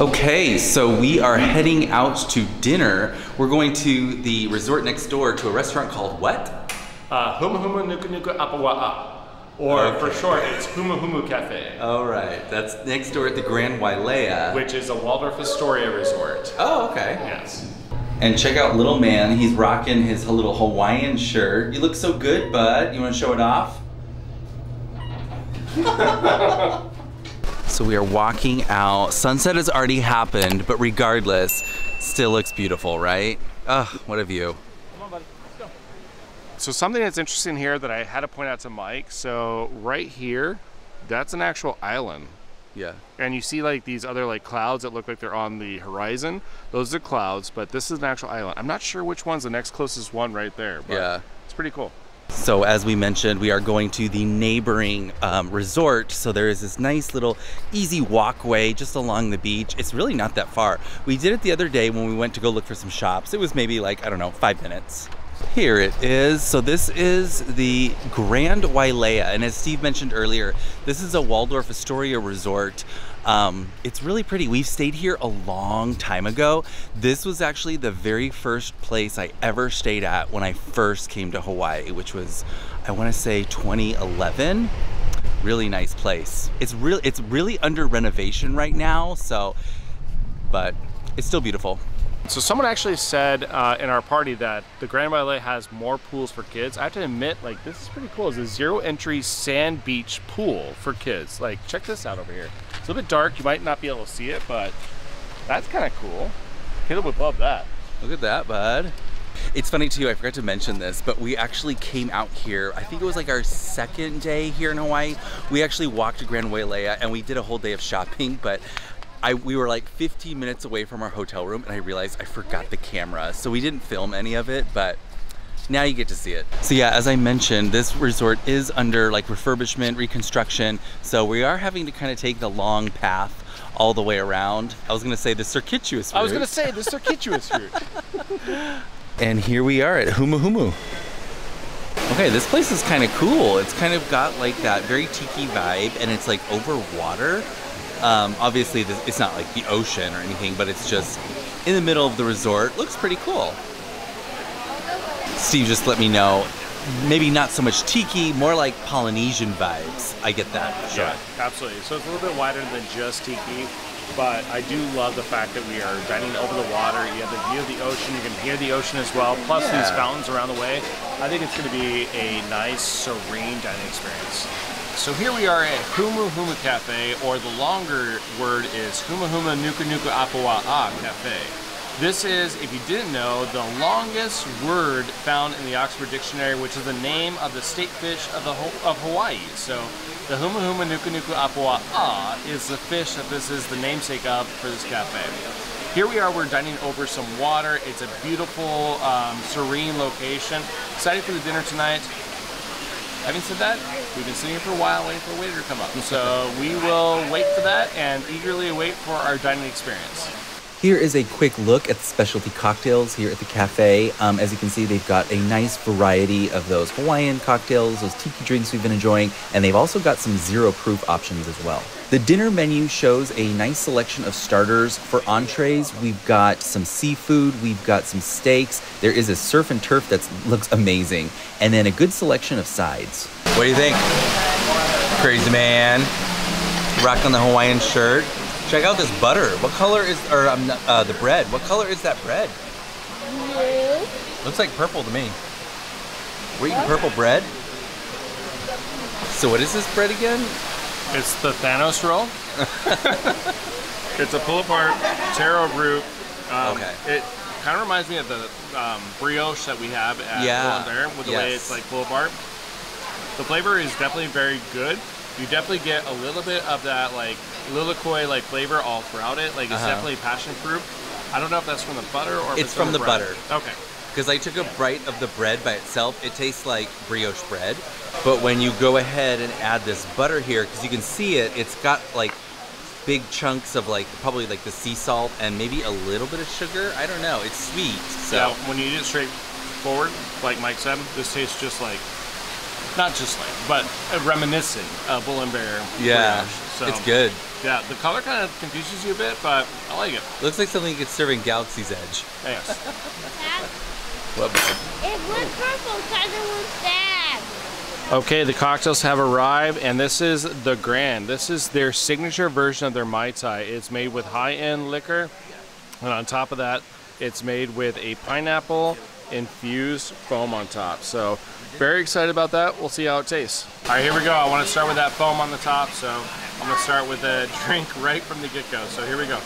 Okay, so we are heading out to dinner. We're going to the resort next door to a restaurant called what? Humuhumunukunukuāpuaʻa. Or okay. For short, it's Humuhumu Cafe. All right, that's next door at the Grand Wailea, which is a Waldorf Astoria resort. Oh, okay. Yes. And check out little man. He's rocking his little Hawaiian shirt. You look so good, bud. You want to show it off? So we are walking out. Sunset has already happened, but regardless, still looks beautiful, right? Ugh, what a view. Come on, buddy. Let's go. So something that's interesting here that I had to point out to Mike. So right here, that's an actual island. Yeah. And you see like these other like clouds that look like they're on the horizon. Those are clouds, but this is an actual island. I'm not sure which one's the next closest one right there, but yeah, it's pretty cool. So as we mentioned, we are going to the neighboring resort. So there is this nice little easy walkway just along the beach. It's really not that far. We did it the other day when we went to go look for some shops. It was maybe like, I don't know, 5 minutes. Here it is. So this is the Grand Wailea, and as Steve mentioned earlier, this is a Waldorf Astoria resort. It's really pretty. We've stayed here a long time ago. This was actually the very first place I ever stayed at when I first came to Hawaii, which was, I want to say 2011. Really nice place. It's really under renovation right now, so, but it's still beautiful. So someone actually said in our party that the Grand Wailea has more pools for kids. I have to admit, like, this is pretty cool. It's a zero entry sand beach pool for kids. Like, check this out over here. It's a little bit dark. You might not be able to see it, but that's kind of cool. Kids would love that. Look at that, bud. It's funny too, I forgot to mention this, but we actually came out here, I think it was like our second day here in Hawaii. We actually walked to Grand Wailea and we did a whole day of shopping, but we were like 15 minutes away from our hotel room and I realized I forgot the camera. So we didn't film any of it, but now you get to see it. So yeah, as I mentioned, this resort is under like refurbishment, reconstruction. So we are having to kind of take the long path all the way around. I was gonna say the circuitous route. And here we are at Humuhumu. Okay, this place is kind of cool. It's kind of got like that very tiki vibe and it's like over water. Obviously, it's not like the ocean or anything, but it's just in the middle of the resort. Looks pretty cool. Steve just let me know, maybe not so much tiki, more like Polynesian vibes. I get that. Sure. Yeah, absolutely. So it's a little bit wider than just tiki, but I do love the fact that we are dining over the water. You have the view of the ocean. You can hear the ocean as well, plus these fountains around the way. I think it's going to be a nice, serene dining experience. So here we are at Humuhumu Cafe, or the longer word is Humuhumunukunukuāpuaʻa Cafe. This is, if you didn't know, the longest word found in the Oxford Dictionary, which is the name of the state fish of Hawaii. So the Humuhumunukunukuāpuaʻa is the fish that this is the namesake of for this cafe. Here we are, we're dining over some water. It's a beautiful, serene location. Excited for the dinner tonight. Having said that, we've been sitting here for a while waiting for a waiter to come up. So we will wait for that and eagerly wait for our dining experience. Here is a quick look at the specialty cocktails here at the cafe. As you can see, they've got a nice variety of those Hawaiian cocktails, those tiki drinks we've been enjoying, and they've also got some zero proof options as well. The dinner menu shows a nice selection of starters. For entrees, we've got some seafood, we've got some steaks. There is a surf and turf that looks amazing, and then a good selection of sides. What do you think? Crazy man, rocking the Hawaiian shirt. Check out this butter. What color is, or the bread? What color is that bread? Blue. Looks like purple to me. We're eating purple bread. So what is this bread again? It's the Thanos roll. It's a pull apart taro root. Okay. It kind of reminds me of the brioche that we have at Bull and Bear with the way it's like pull apart. The flavor is definitely very good. You definitely get a little bit of that like lilikoi like flavor all throughout it. Like it's definitely passion fruit. I don't know if that's from the butter or if it's from the butter. Okay. Because I took a bite of the bread by itself. It tastes like brioche bread. But when you go ahead and add this butter here, because you can see it, it's got like big chunks of like probably like the sea salt and maybe a little bit of sugar. I don't know. It's sweet. So yeah, when you eat it straight forward, like Mike said, this tastes just like, not just like, but reminiscent of Bull and Bear. Yeah, so it's good. Yeah, the color kind of confuses you a bit, but I like it. Looks like something you could serve in Galaxy's Edge. Thanks. What? It was purple because it was bad. Okay, the cocktails have arrived, and this is the Grand. This is their signature version of their Mai Tai. It's made with high-end liquor, and on top of that, it's made with a pineapple infused foam on top. So, very excited about that. We'll see how it tastes. All right, here we go. I want to start with that foam on the top, so I'm going to start with a drink right from the get-go. So here we go.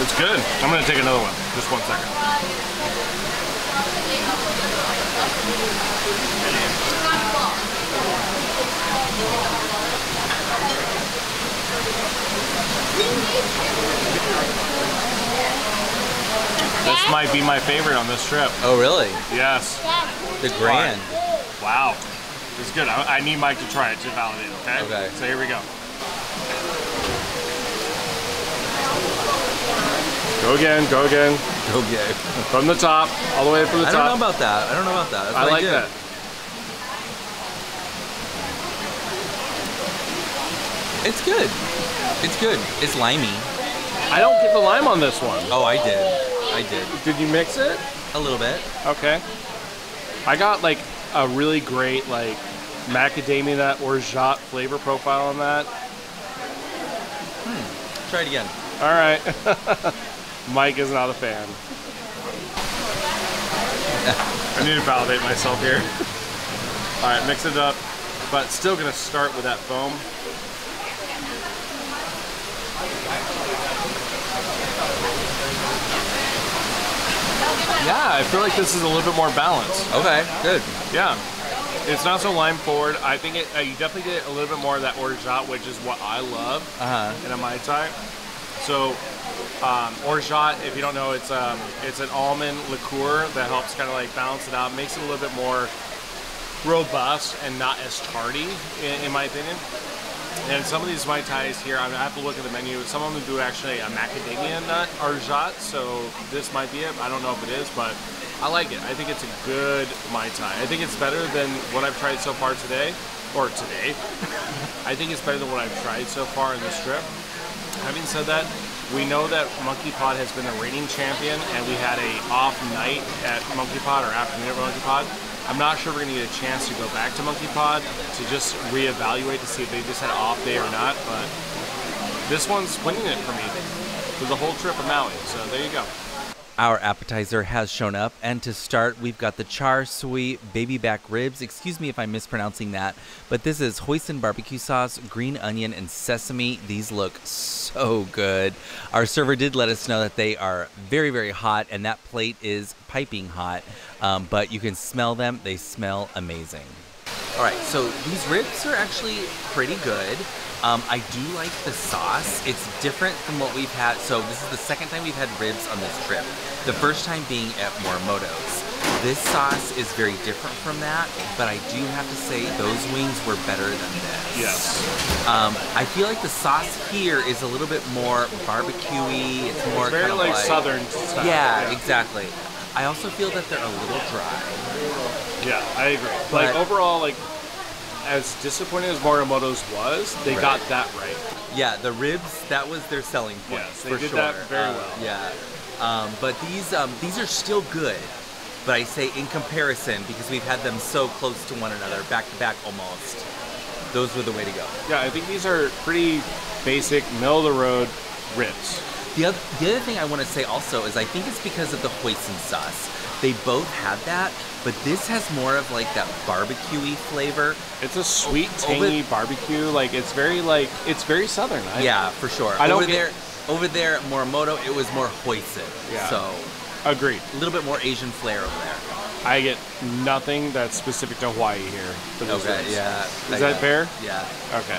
It's good. I'm going to take another one. Just 1 second. This might be my favorite on this trip. Oh, really? Yes. The Grand. Wow. It's good. I need Mike to try it to validate it, okay? Okay. So here we go. Go again, go again. Go again. From the top, all the way from the top. I don't know about that. I don't know about that. That's what I like that. It's good. It's good. It's limey. I don't get the lime on this one. Oh, I did. I did. Did you mix it? A little bit. Okay. I got like a really great like macadamia nut orgeat flavor profile on that. Hmm. Try it again. All right. Mike is not a fan. I need to validate myself here. All right, mix it up, but still gonna start with that foam. Yeah, I feel like this is a little bit more balanced. Okay, good. Yeah, it's not so lime forward. I think it, you definitely get a little bit more of that orgeat, which is what I love in a Mai Tai. So, orgeat, if you don't know, it's an almond liqueur that helps kind of like balance it out, makes it a little bit more robust and not as tardy, in my opinion. And some of these Mai Tais here, I'm gonna have to look at the menu. Some of them do actually a macadamia nut orgeat, so this might be it. I don't know if it is, but I like it. I think it's a good Mai Tai. I think it's better than what I've tried so far today, or today. I think it's better than what I've tried so far in this trip. Having said that, we know that Monkey Pod has been a reigning champion, and we had an off night at Monkey Pod, or afternoon at Monkey Pod. I'm not sure we're going to get a chance to go back to Monkey Pod to just reevaluate to see if they just had an off day or not, but this one's winning it for me for the whole trip of Maui, so there you go. Our appetizer has shown up, and to start, we've got the char sui baby back ribs. Excuse me if I'm mispronouncing that, but this is hoisin barbecue sauce, green onion, and sesame. These look so good. Our server did let us know that they are very, very hot, and that plate is piping hot, but you can smell them. They smell amazing. All right, so these ribs are actually pretty good. I do like the sauce. It's different from what we've had. So this is the second time we've had ribs on this trip. The first time being at Morimoto's. This sauce is very different from that, but I do have to say those wings were better than this. Yes. I feel like the sauce here is a little bit more barbecuey. It's more very kind of like Southern style. Yeah, exactly. I also feel that they're a little dry. Yeah, I agree. But like overall, like, as disappointing as Morimoto's was, they got that right. Yeah, the ribs, that was their selling point. Yes, they did that very well. Yeah, but these are still good. But I say in comparison, because we've had them so close to one another, back to back almost. Those were the way to go. Yeah, I think these are pretty basic, middle of the road ribs. The other thing I want to say also is I think it's because of the hoisin sauce. They both had that, but this has more of like that barbecuey flavor. It's a sweet, tangy barbecue. Like it's very Southern. Yeah, for sure. Over there, Morimoto, it was more hoisin. Yeah. So agreed. A little bit more Asian flair over there. I get nothing that's specific to Hawaii here. For those okay. Days. Yeah. Is that fair? Yeah. Okay.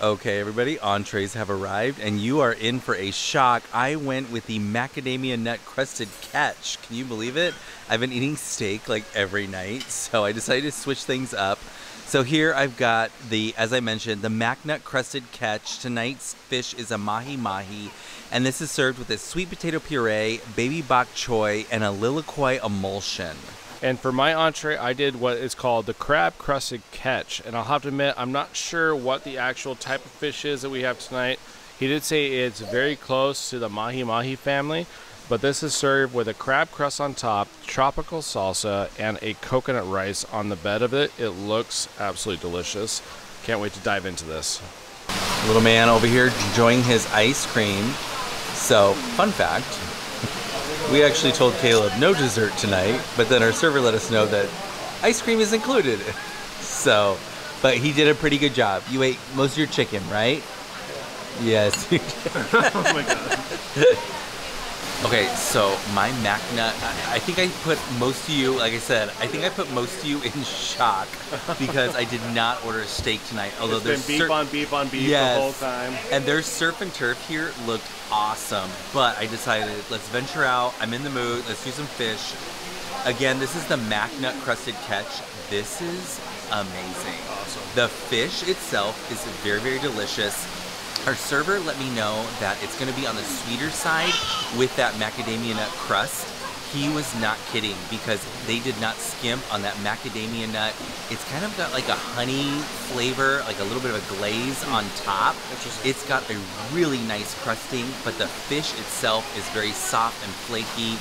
Okay, everybody, entrees have arrived, and you are in for a shock. I went with the macadamia nut crusted catch. Can you believe it? I've been eating steak like every night, so I decided to switch things up. So here I've got the, as I mentioned, the mac nut crusted catch. Tonight's fish is a mahi-mahi, and this is served with a sweet potato puree, baby bok choy, and a lilikoi emulsion. And for my entree, I did what is called the crab crusted catch. And I'll have to admit, I'm not sure what the actual type of fish is that we have tonight. He did say it's very close to the mahi-mahi family, but this is served with a crab crust on top, tropical salsa, and a coconut rice on the bed of it. It looks absolutely delicious. Can't wait to dive into this. Little man over here enjoying his ice cream. So, fun fact, we actually told Caleb no dessert tonight, but then our server let us know that ice cream is included. So, but he did a pretty good job. You ate most of your chicken, right? Yes. Oh my god. Okay, so my mac nut, I think I put most of you, like I said, I think I put most of you in shock because I did not order a steak tonight. Although it's there's been beef on beef on beef, yes, the whole time. And their surf and turf here looked awesome, but I decided let's venture out. I'm in the mood. Let's do some fish. Again, this is the mac nut crusted catch. This is amazing. Awesome. The fish itself is very, very delicious. Our server let me know that it's going to be on the sweeter side with that macadamia nut crust. He was not kidding because they did not skimp on that macadamia nut. It's kind of got like a honey flavor, like a little bit of a glaze on top. It's got a really nice crusting, but the fish itself is very soft and flaky.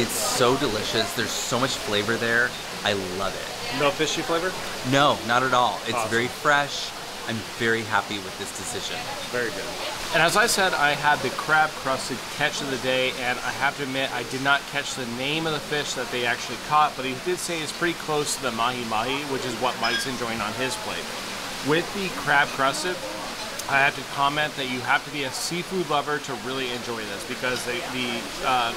It's so delicious. There's so much flavor there. I love it. No fishy flavor? No, not at all. It's awesome. Very fresh. I'm very happy with this decision. Very good. And as I said, I had the crab crusted catch of the day, and I have to admit, I did not catch the name of the fish that they actually caught, but he did say it's pretty close to the mahi-mahi, which is what Mike's enjoying on his plate. With the crab crusted, I have to comment that you have to be a seafood lover to really enjoy this, because the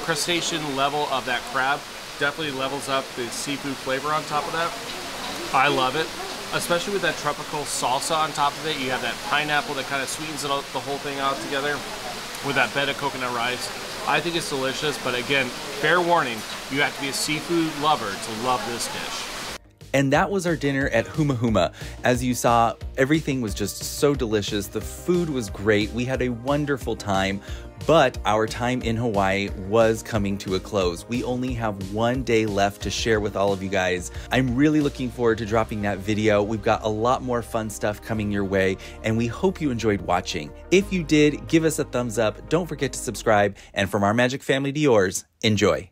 crustacean level of that crab definitely levels up the seafood flavor on top of that. I love it. Especially with that tropical salsa on top of it. You have that pineapple that kind of sweetens it all, the whole thing out together with that bed of coconut rice. I think it's delicious, but again, fair warning, you have to be a seafood lover to love this dish. And that was our dinner at Humuhuma. As you saw, everything was just so delicious. The food was great. We had a wonderful time, but our time in Hawaii was coming to a close. We only have one day left to share with all of you guys. I'm really looking forward to dropping that video. We've got a lot more fun stuff coming your way, and we hope you enjoyed watching. If you did, give us a thumbs up. Don't forget to subscribe. And from our magic family to yours, enjoy.